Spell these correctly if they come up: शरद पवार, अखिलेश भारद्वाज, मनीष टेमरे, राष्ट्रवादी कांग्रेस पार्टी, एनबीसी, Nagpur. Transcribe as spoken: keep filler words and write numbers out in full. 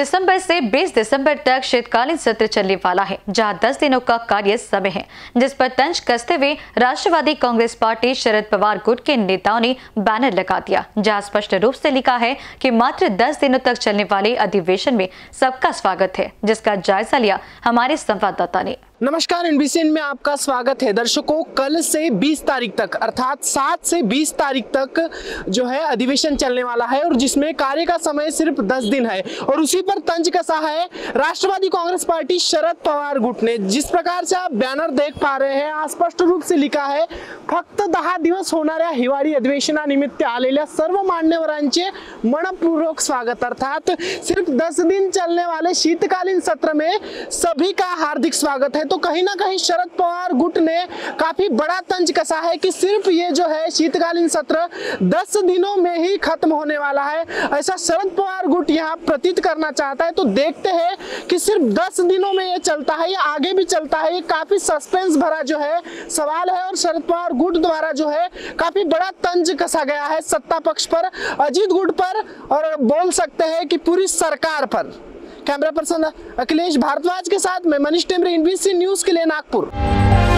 दिसंबर से बीस दिसंबर तक शीतकालीन सत्र चलने वाला है, जहां दस दिनों का कार्य समय है, जिस पर तंज कसते हुए राष्ट्रवादी कांग्रेस पार्टी शरद पवार गुट के नेताओं ने बैनर लगा दिया, जहां स्पष्ट रूप से लिखा है कि मात्र दस दिनों तक चलने वाले अधिवेशन में सबका स्वागत है, जिसका जायजा लिया हमारे संवाददाता ने। नमस्कार, एनबीसी में आपका स्वागत है। दर्शकों, कल से बीस तारीख तक अर्थात सात से बीस तारीख तक जो है अधिवेशन चलने वाला है और जिसमें कार्य का समय सिर्फ दस दिन है और उसी पर तंज कसा है राष्ट्रवादी कांग्रेस पार्टी शरद पवार गुट ने। जिस प्रकार से आप बैनर देख पा रहे हैं, स्पष्ट रूप से लिखा है फक्त दहा दिवस होणाऱ्या हिवाळी अधिवेशनानिमित्त आलेल्या सर्व मान्यवरांचे मनपूर्वक स्वागत। अर्थात सिर्फ दस दिन चलने वाले शीतकालीन सत्र में सभी का हार्दिक स्वागत है। तो कहीं ना कहीं शरद पवार गुट ने काफी बड़ा तंज कसा है कि सिर्फ ये जो है शीतकालीन सत्र दस दिनों में ही खत्म होने वाला है, ऐसा शरद पवार गुट यहाँ प्रतीत करना चाहता है। तो देखते हैं कि सिर्फ दस दिनों में ये चलता है, ये आगे भी चलता है, ये काफी सस्पेंस भरा जो है सवाल है और शरद पवार गुट द्वारा जो है काफी बड़ा तंज कसा गया है सत्ता पक्ष पर, अजीत गुट पर और बोल सकते हैं कि पूरी सरकार पर। कैमरा पर्सन अखिलेश भारद्वाज के साथ मैं मनीष टेमरे, एनबीसी न्यूज के लिए नागपुर।